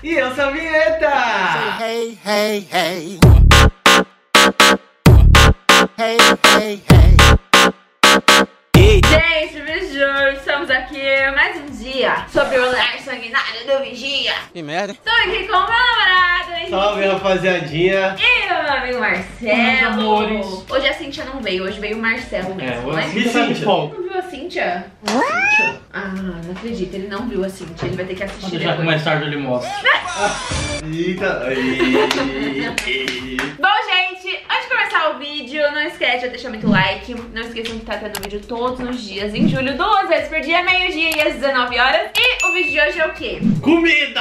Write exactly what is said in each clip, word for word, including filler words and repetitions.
E eu sou a Vinheta! Hey, hey, hey. Hey, hey, hey. Gente, beijos! Estamos aqui mais um dia sobre o lar sanguinário do Vigia. Que merda! Estou aqui com o meu namorado, Henrique. Salve, rapaziadinha! E o meu amigo Marcelo. Hoje a Cintia não veio, hoje veio o Marcelo mesmo, né? E Cintia? Não viu a Cintia? Cintia? Ah, não acredito, ele não viu a Cintia, ele vai ter que assistir depois. Já mais tarde ele mostra. Eita! Bom, gente! O vídeo, não esquece de deixar muito like. Não esqueçam que tá tendo vídeo todos os dias em julho, duas vezes por dia, meio-dia e às dezenove horas. E o vídeo de hoje é o quê? Comida!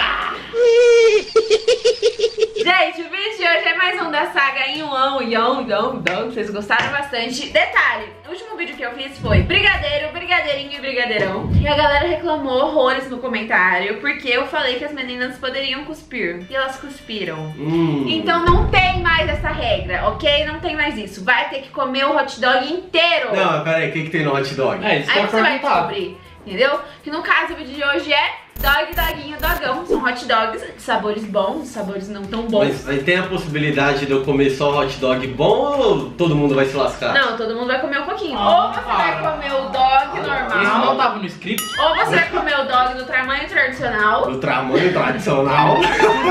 Gente, o vídeo de hoje é mais um da saga Yum Yum Yum Yum. Vocês gostaram bastante. Detalhe, o último vídeo que eu fiz foi brigadeiro, brigadeirinho e brigadeirão. E a galera reclamou horrores no comentário, porque eu falei que as meninas poderiam cuspir. E elas cuspiram. Hum. Então não tem mais essa regra, ok? Não tem mais isso, vai ter que comer o hot dog inteiro. Não, peraí, o que, que tem no hot dog? É, isso aí você vai descobrir, entendeu? Que no caso o vídeo de hoje é dog, doguinho, dogão. São hot dogs de sabores bons, sabores não tão bons. Mas aí tem a possibilidade de eu comer só hot dog bom ou todo mundo vai se lascar? Não, todo mundo vai comer um pouquinho. Ah, ou você para. vai comer o dog ah, normal. Isso não tava no script. Ou você vai comer o dog do tamanho tradicional. Do tamanho tradicional?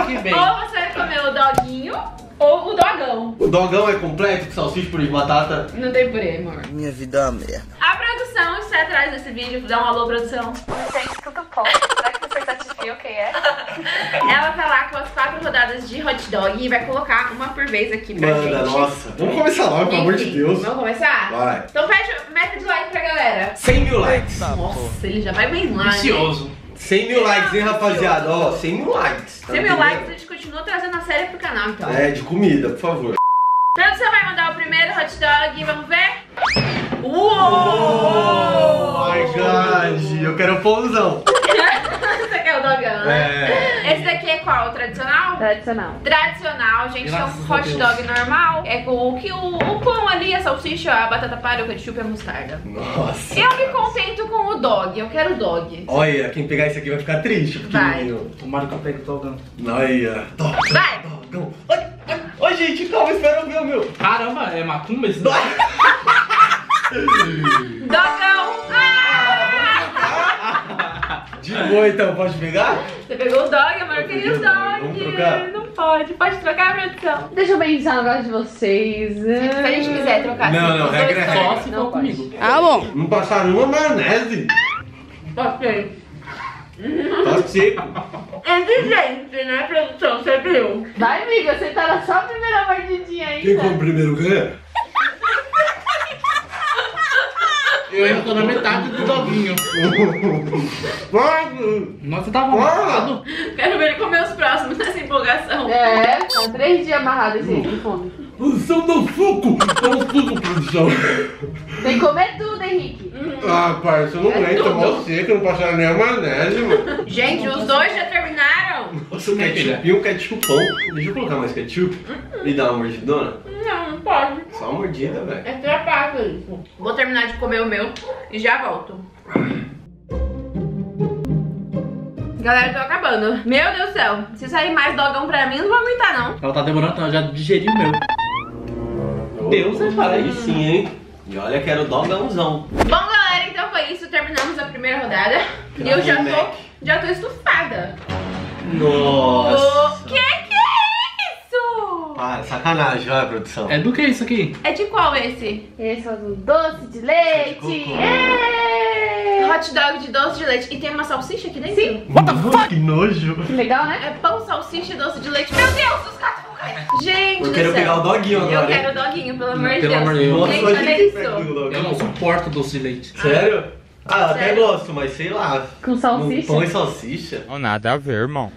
Que bem. Ou você vai comer o doguinho. Ou o dogão. O dogão é completo, com salsicha, purê de batata. Não tem purê, amor. Minha vida é uma merda. A produção está atrás desse vídeo. Dá um alô, produção. Gente, tudo bom? Será que você satisfica o que é? Ela tá lá com as quatro rodadas de hot dog e vai colocar uma por vez aqui pra Manda, gente. Manda, nossa. Vamos começar logo, pelo amor de Deus. Vamos começar? Vai. Então pede meta de like pra galera. cem mil likes. Nossa, ele já vai bem lá, Vicioso. Né? cem mil likes, hein, rapaziada? Ó, cem mil likes. cem mil likes, a gente continua trazendo a série pro canal, então. É, de comida, por favor. Então você vai mandar o primeiro hot dog, vamos ver? Uou! Oh my God! Eu quero o pãozão. Você quer o dogão, né? É. Esse daqui é qual? O tradicional? Tradicional. Tradicional, gente. Então, hot dog normal é com o que o, o pão ali, a salsicha, a batata palha, o ketchup e a mostarda. Nossa. Eu me contento com o dog. Eu quero o dog. Olha, quem pegar esse aqui vai ficar triste. Porque vai. Tomara que eu pegue o dogão. Olha. Dogão. Vai. Dogão. Ô, gente, calma. Espera o meu, meu. Caramba, é macumba esse dog? Dogão. De boa, então, pode pegar? Você pegou o dog, amor, eu queria o dog. Não pode, pode trocar a produção. Deixa eu bem pensar no negócio de vocês. Se a gente quiser trocar, não, assim, não, regra é regra. Só não comigo. Ah, bom. Não passaram uma maionese. Passei. Tá seco. É exigente, né, produção? Você viu? Vai, amiga, você tá na só a primeira mordidinha ainda. Quem come primeiro ganha? Eu ainda tô na metade do doguinho. Nossa, tá amarrado. Quero ver ele comer os próximos nessa empolgação. É, são três dias amarrado esse aqui, fome. São do suco! São do suco, produção. Tem que comer tudo, Henrique. Uhum. Ah, pai, você não é vem tomar o seco, não passaram nem a maionese, mano. Gente, os dois já terminaram. Nossa, o ketchup e o ketchupão. Deixa eu colocar mais ketchup. Uhum. Me dá uma mordidona. Não, não pode. Só uma mordida, velho. É trapaça isso. Vou terminar de comer o meu e já volto. Galera, tô acabando. Meu Deus do céu. Se sair mais dogão pra mim, não vou aguentar, não. Ela tá demorando, ela já digeriu o meu. Oh, Deus, você fala aí sim, hein? E olha que era o dogãozão. Bom, galera, então foi isso. Terminamos a primeira rodada. E eu já tô, já tô estufada. Nossa. O que? Ah, sacanagem, olha a produção. É do que isso aqui? É de qual esse? Esse é do doce de leite. É de hot dog de doce de leite. E tem uma salsicha aqui dentro? Sim. What the fuck? Que nojo. Que legal, né? É pão, salsicha e doce de leite. Meu Deus, os caras... Gente, eu quero pegar o doguinho agora. Eu quero o doguinho, pelo amor de Deus. Pelo amor de Deus. Gente, olha isso. Eu não suporto doce de leite. Sério? Ah, eu até gosto, mas sei lá. Com salsicha? Pão e salsicha? Não, nada a ver, irmão.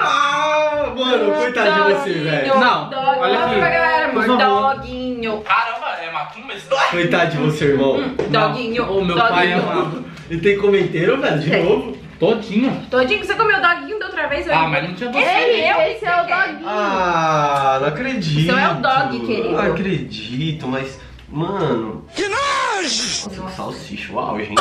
Ah, mano, coitado de você, velho. Não, dog, olha aqui pra galera, amor. Doguinho. Caramba, é macumba esse dog. Coitado de você, irmão. Hum, doguinho. O meu doguinho. Pai amado. E tem comenteiro, velho, de novo. Todinho. Todinho, você comeu o doguinho da outra vez? Eu... Ah, mas não tinha doguinho. Ei, eu, esse é o doguinho. Ah, não acredito. Então é o dog, querido. Não acredito, mas, mano... Que não! auge. Salsicha, o auge, hein?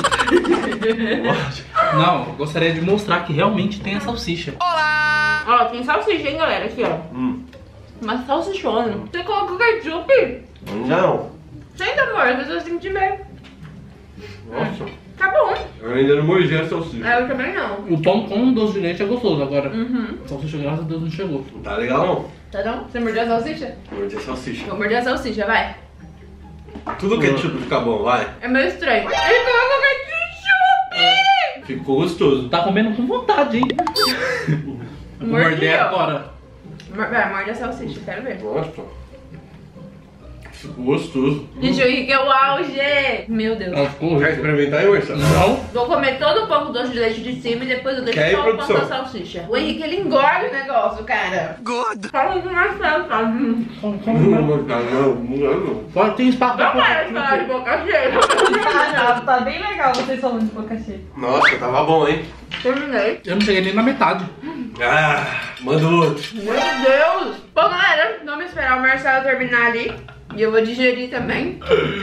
Não, gostaria de mostrar que realmente tem a salsicha. Olá! Ó, tem salsicha, hein, galera? Aqui, ó. Hum. Uma salsichona. Você colocou ketchup? Não. Senta, amor, às vezes eu sinto de ver. Nossa. Tá bom. Eu ainda não mordi a salsicha. É, eu também não. O pão com doce de leite é gostoso agora. Uhum. A salsicha, graças a Deus, não chegou. Tá legal, não? Tá não? Você mordeu a salsicha? Mordi a salsicha. Eu mordi a salsicha, vai. Tudo ketchup fica bom, vai. É meio estranho. Ele colocou ketchup! Ficou gostoso. Tá comendo com vontade, hein? Mordi agora. Vai, morde a salsicha, quero ver. Gosto. Ficou gostoso. Gente, o Henrique é o auge. Meu Deus. Ah, ficou. Quer experimentar hoje? Não. Vou comer todo o pão com doce de leite de cima e depois eu deixo quer só o pão com a salsicha. O Henrique, ele engole o negócio, cara. Gordo. Fala de maçã, sabe? Não, não, não, não. Pode ter espaço. Não para de falar de boca cheia. Tá bem legal vocês falando de boca cheia. Nossa, tava bom, hein? Terminei. Eu não cheguei nem na metade. Ah, manda outro. Meu Deus. Bom, galera, vamos esperar o Marcelo terminar ali. E eu vou digerir também.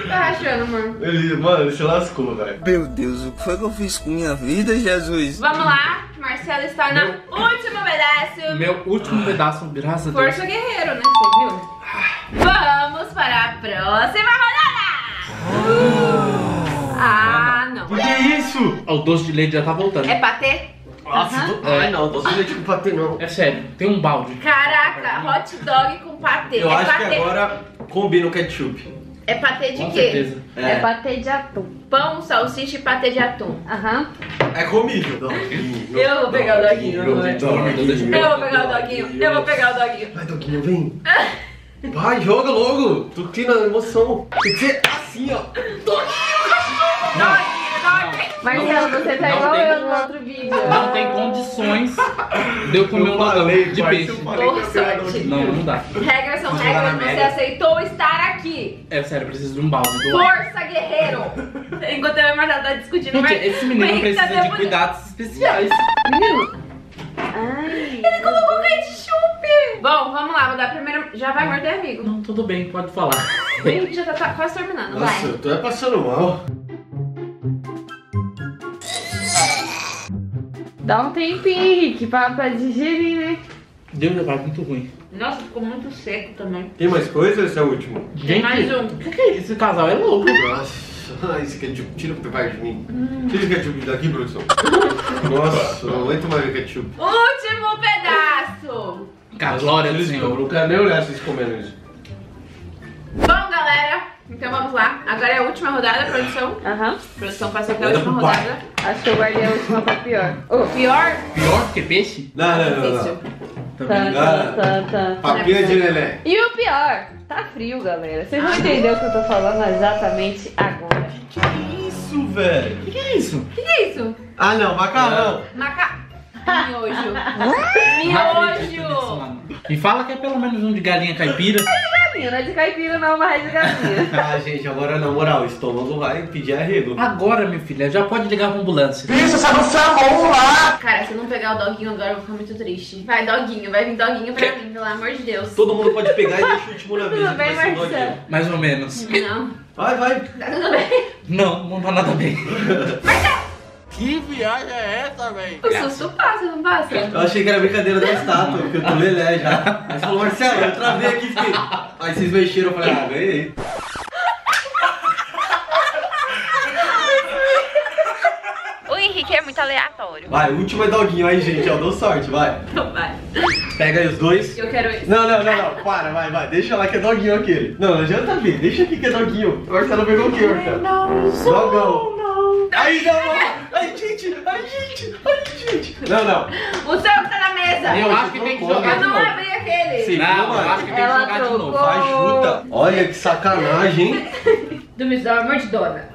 Tá rachando, amor? Ele, mano, ele se lascou, velho. Meu Deus, o que foi que eu fiz com minha vida, Jesus? Vamos lá, Marcelo está meu... no último pedaço. Meu último pedaço, graças a Deus. Força guerreiro, né? Você viu? Vamos para a próxima rodada! Uh. Ah, não. O que é isso? O doce de leite já tá voltando. É patê? Nossa, uhum. Ai não, doce de leite com patê não. É sério, tem um balde. Caraca, hot dog com patê. Eu é acho patê. que agora... Combina o ketchup. É patê de quê? É. é patê de atum. Pão, salsicha e patê de atum. Aham. Uhum. É comível. Doguinho, eu vou pegar o doguinho. doguinho, doguinho, doguinho eu vou pegar o doguinho. Eu vou pegar o doguinho. Vai, doguinho, vem. Vai, joga logo. Tu tira a emoção. Tem que ser assim, ó. Doguinho, doguinho. Marcelo, você tá igual eu no outro vídeo. Não tem condições de eu comer um doguinho de peixe. Por sorte. Não, não dá. Regras são regras, você aceitou estar aqui. É sério, eu preciso de um balde. Do... Força, guerreiro! Enquanto eu e o Marcelo tá discutindo, gente, mas... esse menino precisa tá de por... cuidados especiais. Menino! Ai, ele colocou ketchup! Bom, vamos lá, vou dar primeiro... Já vai morder, amigo? Não, tudo bem, pode falar. Bem, já tá, tá quase terminando, nossa, vai. Nossa, eu tô passando mal. Dá um tempinho, Henrique, pra, pra digerir, né? Deu meu pai muito ruim. Nossa, ficou muito seco também. Tem mais coisa ou esse é o último? Tem, Tem mais um. O que, que é isso? Esse casal é louco. Nossa, esse ketchup. Tira o pedaço de mim. Hum. Tira o ketchup daqui, produção. Nossa, não aguento mais o ketchup. Último pedaço. Cara, glória do Senhor. Eu quero nem olhar vocês comendo isso. Bom, galera. Então vamos lá. Agora é a última rodada, produção. Aham. Uhum. Produção passou pela última rodada. Acho que eu guardei a última pra pior. Oh. Pior? Pior do que peixe? Não, não, não. não, não. Papinha de lelé. E o pior, tá frio, galera. Vocês não entenderam o que eu tô falando exatamente agora. Que que é isso, velho? Que que é isso? Que que é isso? Ah, não, macarrão. Macarrão. Miojo. Miojo. E fala que é pelo menos um de galinha caipira. Não é de caipira não, mas é de galinha. Ah, gente, agora na moral, o estômago vai pedir arrego. Agora, minha filha, já pode ligar pra ambulância. Isso, essa noção, vamos lá! Cara, se não pegar o doguinho agora, eu vou ficar muito triste. Vai, doguinho, vai vir doguinho pra mim, pelo amor de Deus. Todo mundo pode pegar e deixa o último na mesa. Tudo bem, Marcelo? Mais ou menos. Não. Vai, vai. Tá tudo bem? Não, não tá nada bem. Marcelo! Que viagem é essa, velho? O susto passa, não passa? Eu achei que era brincadeira da estátua, porque eu tô lelé já. Aí você falou, Marcelo, eu travei aqui, fiquei. Aí vocês mexeram, eu falei, ah, ganhei. O Henrique é muito aleatório. Vai, o último é doguinho aí, gente, ó, deu sorte, vai. Então vai. Pega aí os dois. Eu quero esse. Não, não, não, não, para, vai, vai, deixa lá que é doguinho aquele. Não, não adianta ver, deixa aqui que é doguinho. O Marcelo pegou o quê, Marcelo? Não, dogão. Ai, não, não. Ai, gente, ai, gente, ai, gente. Não, não. O seu tá na mesa. Eu acho que tem que jogar de novo. Eu não abri aquele. Sim, não, não, eu acho que tem que jogar de novo. Ajuda. Olha que sacanagem, hein? Do amor de dona.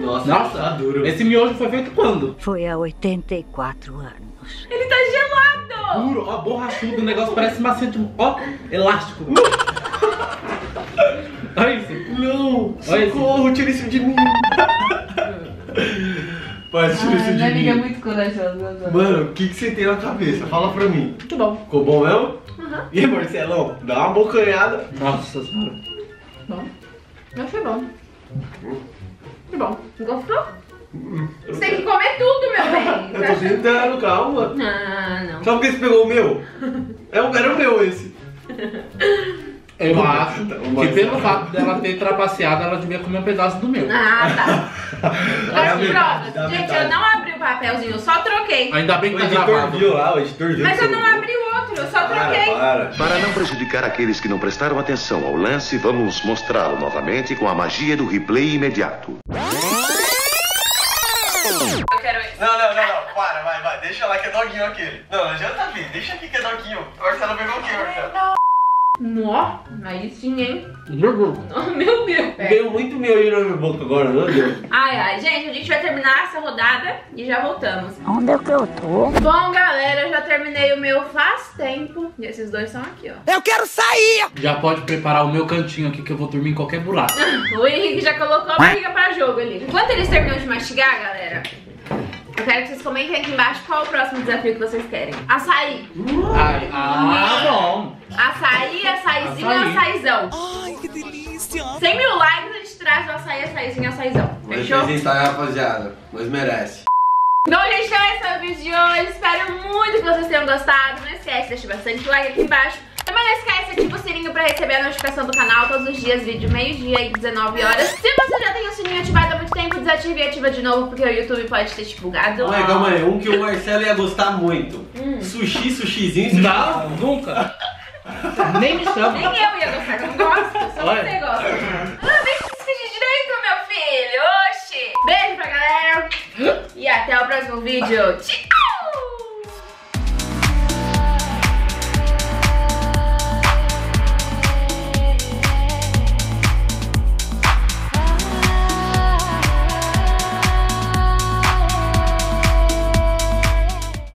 Nossa, Nossa, tá duro. Esse miojo foi feito quando? Foi há oitenta e quatro anos. Ele tá gelado. Duro, ó, borrachudo. O negócio parece macete, ó, elástico. Olha isso. Não, socorro, tira isso de mim. Mas tira isso de mim. Minha amiga é muito corajosa. Mano, o que, que você tem na cabeça? Fala pra mim. Muito bom. Ficou bom mesmo? Uhum. E aí, Marcelão, dá uma bocanhada. Nossa senhora. Bom. Não foi bom. Que bom. Gostou? Você tem que comer tudo, meu bem. Eu tô tentando, calma. Ah, não. Sabe por que você pegou o meu? É o, era o meu esse. Eu acho que pelo fato dela ter trapaceado, ela devia comer um pedaço do meu. Ah, tá. As provas. Gente, eu não abri o papelzinho, eu só troquei. Ainda bem que tá gravado. Mas eu não abri o outro, eu só troquei. Para, para. Para não prejudicar aqueles que não prestaram atenção ao lance, vamos mostrá-lo novamente com a magia do replay imediato. Eu quero esse. Não, não, não, não. Para, vai, vai. Deixa lá que é doguinho aquele. Não, não adianta vir. Deixa aqui que é doguinho. Marcelo pegou o quê, Marcelo? Nó, aí sim, hein? Meu meu Deus. Deu muito meu na minha boca agora, meu Deus. Ai, ai, gente, a gente vai terminar essa rodada e já voltamos. Onde é que eu tô? Bom, galera, eu já terminei o meu faz tempo. E esses dois são aqui, ó. Eu quero sair! Já pode preparar o meu cantinho aqui que eu vou dormir em qualquer buraco. O Henrique já colocou a barriga pra jogo ali. Enquanto eles terminam de mastigar, galera, eu quero que vocês comentem aqui embaixo qual o próximo desafio que vocês querem. Açaí. Ai, ah, bom. Açaí, açaizinho, açaí. açaizão. Ai, que delícia. cem mil likes a gente traz o açaí, açaizinho, açaizão. Fechou? Vou apresentar, rapaziada. Mas merece. Bom, gente, então esse é o vídeo de hoje. Espero muito que vocês tenham gostado. Não esquece, deixa bastante like aqui embaixo. Também não esquece, ativa o sininho pra receber a notificação do canal. Todos os dias, vídeo meio-dia e dezenove horas. Se você já tem o sininho ativado há muito tempo, desative e ativa de novo, porque o YouTube pode ter te bugado. Ué, calma aí, um que o Marcelo ia gostar muito. Hum. Sushi, sushizinho, sushi. Não, nunca. Nem me chama. Nem eu ia gostar, que eu não gosto. Só você gosta. Ah, vem se despedir direito, meu filho. Oxi. Beijo pra galera. E até o próximo vídeo. Tchau.